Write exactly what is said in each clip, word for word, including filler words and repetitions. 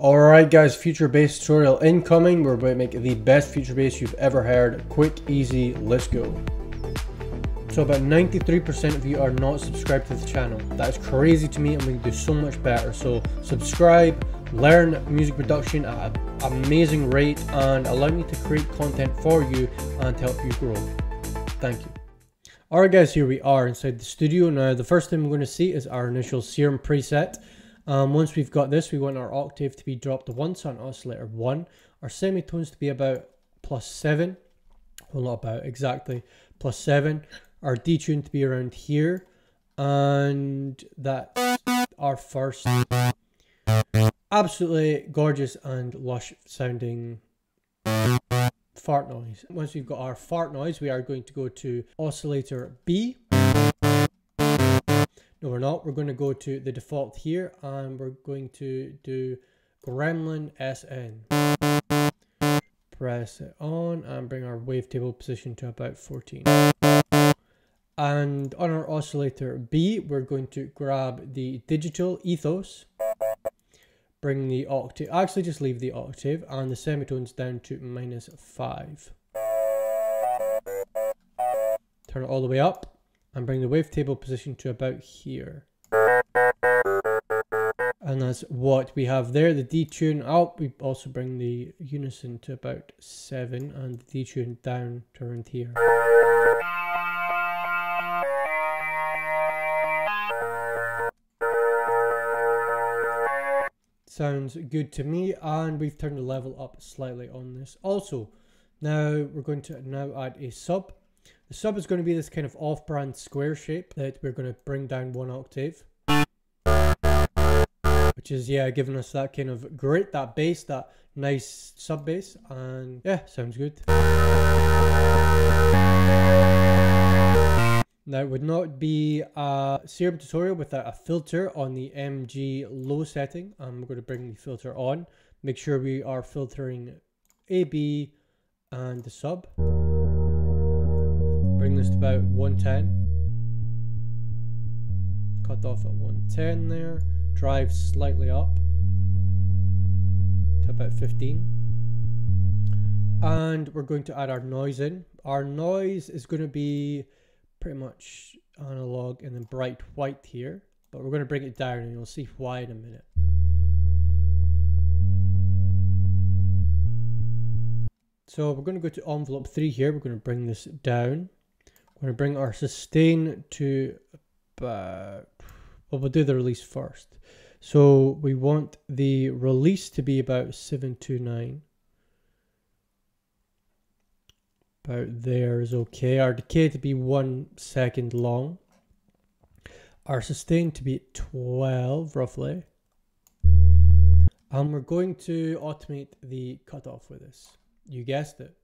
Alright guys, Future Bass tutorial incoming. We're going to make the best Future Bass you've ever heard. Quick, easy, let's go. So about ninety-three percent of you are not subscribed to the channel. That is crazy to me, and we can do so much better. So subscribe, learn music production at an amazing rate, and allow me to create content for you and to help you grow. Thank you. Alright guys, here we are inside the studio. Now the first thing we're going to see is our initial Serum preset. Um, once we've got this, we want our octave to be dropped to one, so an oscillator one. Our semitones to be about plus seven. Well, not about, exactly, plus seven. Our detune to be around here. And that's our first absolutely gorgeous and lush sounding fart noise. Once we've got our fart noise, we are going to go to oscillator B. No, we're not. We're going to go to the default here, and we're going to do Gremlin S N. Press it on and bring our wavetable position to about fourteen. And on our oscillator B, we're going to grab the digital ethos, bring the octave, actually just leave the octave, and the semitones down to minus five. Turn it all the way up. And bring the wavetable position to about here. And that's what we have there. The detune up. We also bring the unison to about seven, and the detune down to around here. Sounds good to me, and we've turned the level up slightly on this also. Now we're going to now add a sub. The sub is going to be this kind of off-brand square shape that we're going to bring down one octave, which is, yeah, giving us that kind of grit, that bass, that nice sub bass, and yeah, sounds good. Now, it would not be a Serum tutorial without a filter on the M G low setting. I'm going to bring the filter on. Make sure we are filtering A B and the sub. Bring this to about one ten, cut off at one ten there, drive slightly up to about fifteen, and we're going to add our noise in. Our noise is going to be pretty much analog and then bright white here, but we're going to bring it down and you'll see why in a minute. So we're going to go to envelope three here, we're going to bring this down. We're going to bring our sustain to about, well, we'll do the release first. So we want the release to be about seven two nine. About there is okay. Our decay to be one second long. Our sustain to be twelve roughly. And we're going to automate the cutoff with this. You guessed it.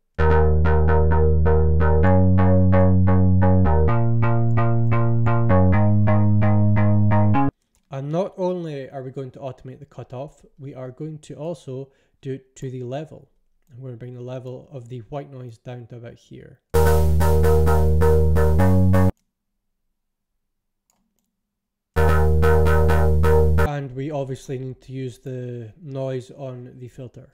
And not only are we going to automate the cutoff, we are going to also do it to the level. And we're going to bring the level of the white noise down to about here. And we obviously need to use the noise on the filter.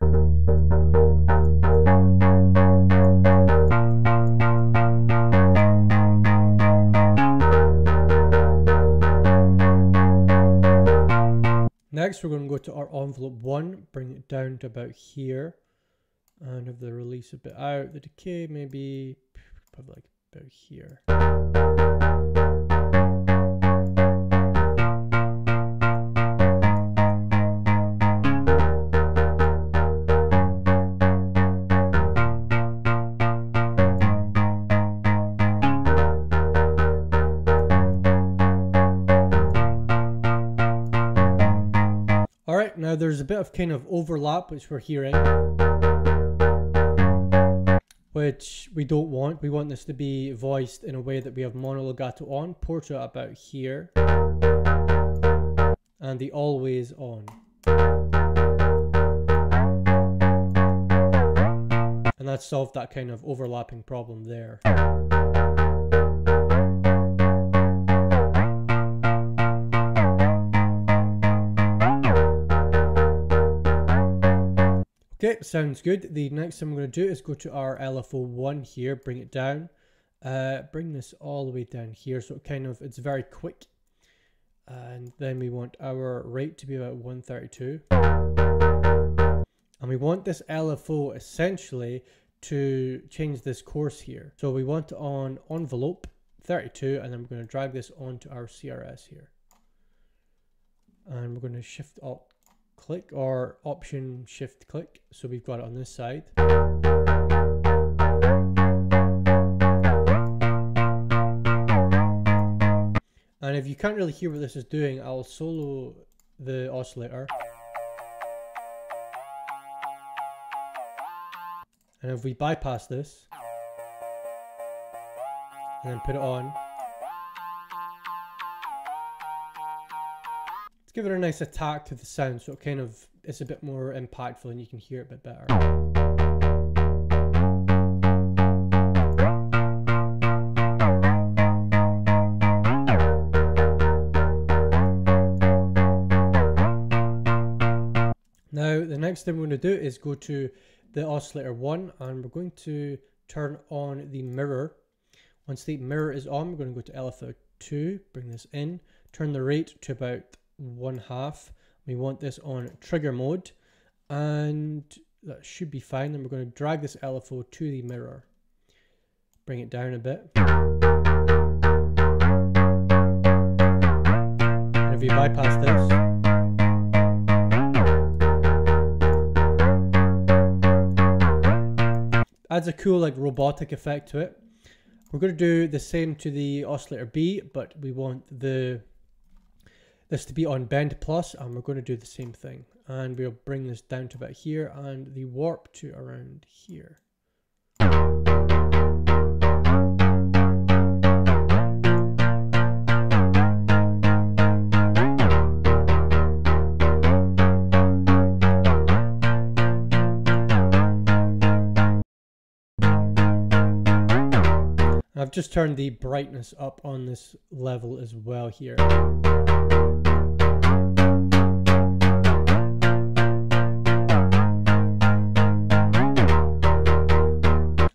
Next, we're going to go to our envelope one, bring it down to about here, and have the release a bit out, the decay maybe probably like about here. Now there's a bit of kind of overlap which we're hearing, which we don't want. We want this to be voiced in a way that we have mono legato on, porto about here, and the always on. And that solved that kind of overlapping problem there. Okay, sounds good. The next thing we're going to do is go to our L F O one here, bring it down, uh, bring this all the way down here, so it kind of, it's very quick. And then we want our rate to be about one thirty-two. And we want this L F O essentially to change this course here. So we want on envelope thirty-two, and then we're going to drag this onto our C R S here. And we're going to shift alt click or option shift click, so we've got it on this side. And if you can't really hear what this is doing, I'll solo the oscillator. And if we bypass this and then put it on, give it a nice attack to the sound, so it kind of, it's a bit more impactful and you can hear it a bit better. Now the next thing we're going to do is go to the oscillator one, and we're going to turn on the mirror. Once the mirror is on, we're going to go to L F O two, bring this in, turn the rate to about one half. We want this on trigger mode, and that should be fine. Then we're going to drag this L F O to the mirror, bring it down a bit, and if you bypass this, adds a cool like robotic effect to it. We're going to do the same to the oscillator B, but we want the this to be on bend plus, and we're going to do the same thing, and we'll bring this down to about here and the warp to around here. I've just turned the brightness up on this level as well here.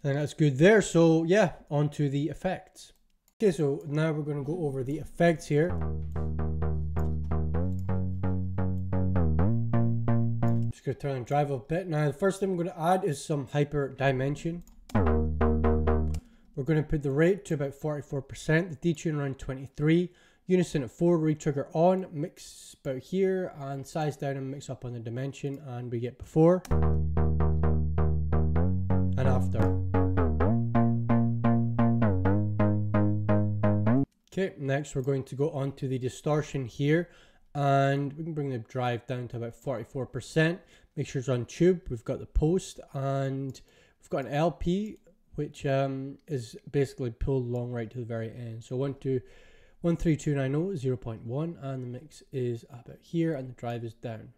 That's good there. So yeah, on to the effects. Okay, so now we're going to go over the effects here. I'm just going to turn and drive a bit. Now the first thing we're going to add is some hyperdimension. We're going to put the rate to about forty-four percent, the detune around twenty-three, unison at four, retrigger on, mix about here, and size down and mix up on the dimension, and we get before and after. Okay, next we're going to go on to the distortion here, and we can bring the drive down to about forty-four percent. Make sure it's on tube. We've got the post, and we've got an L P, which um, is basically pulled long right to the very end. So one, two, one, three, two, nine, oh, zero point one, and the mix is about here, and the drive is down.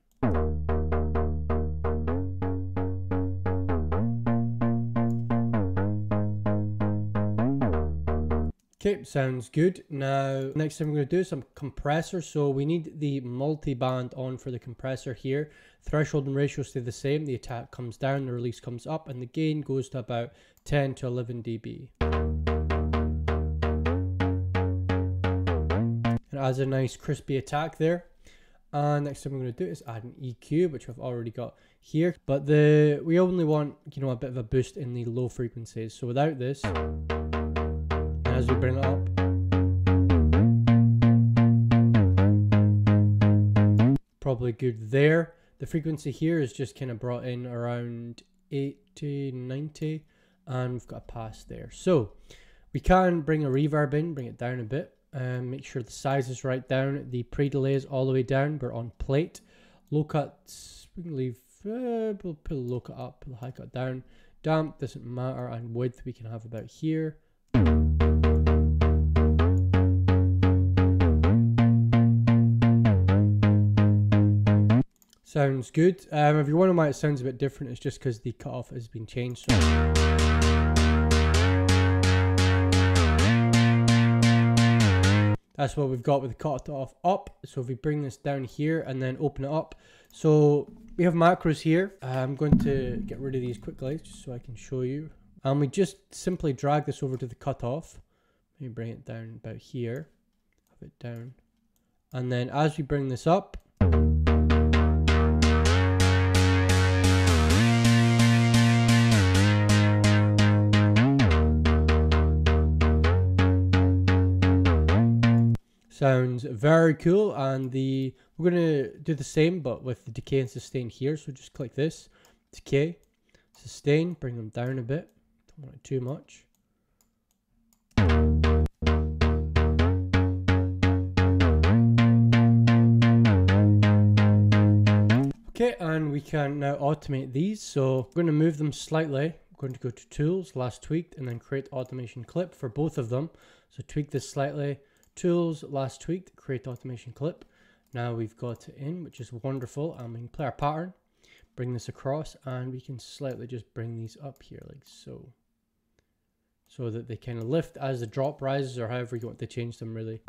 Okay, sounds good. Now, next thing we're going to do is some compressor. So we need the multi-band on for the compressor here. Threshold and ratio stay the same. The attack comes down, the release comes up, and the gain goes to about ten to eleven D B. And it adds a nice crispy attack there. And next thing we're going to do is add an E Q, which I've already got here. But the we only want, you know, a bit of a boost in the low frequencies. So without this, as we bring it up, probably good there. The frequency here is just kind of brought in around eighty, ninety, and we've got a pass there. So we can bring a reverb in, bring it down a bit, and make sure the size is right down, the pre-delay is all the way down, we're on plate. Low cuts, we can leave, uh, we'll put the low cut up, put the high cut down. Damp, doesn't matter, and width we can have about here. Sounds good. Um, if you're wondering why it sounds a bit different, it's just because the cutoff has been changed. So. That's what we've got with the cutoff up. So if we bring this down here and then open it up. So we have macros here. I'm going to get rid of these quickly just so I can show you. And we just simply drag this over to the cutoff. Let me bring it down about here. Have it down. And then as we bring this up, sounds very cool. And the we're going to do the same but with the decay and sustain here. So just click this, decay, sustain, bring them down a bit, don't want it too much. Okay, and we can now automate these. So we're going to move them slightly. We're going to go to tools, last tweaked, and then create automation clip for both of them. So tweak this slightly, tools, last tweaked, create automation clip. Now we've got it in, which is wonderful. And we can play our pattern, bring this across, and we can slightly just bring these up here like so, so that they kind of lift as the drop rises, or however you want to change them really.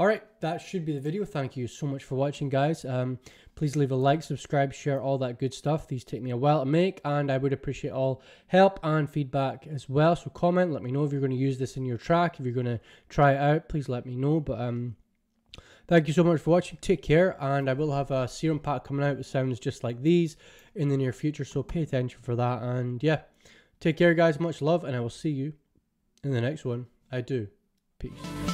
Alright, that should be the video. Thank you so much for watching, guys. Um, please leave a like, subscribe, share, all that good stuff. These take me a while to make, and I would appreciate all help and feedback as well. So comment, let me know if you're going to use this in your track. If you're going to try it out, please let me know. But um, thank you so much for watching. Take care, and I will have a Serum pack coming out with sounds just like these in the near future. So pay attention for that. And yeah, take care, guys. Much love, and I will see you in the next one. I do. Peace.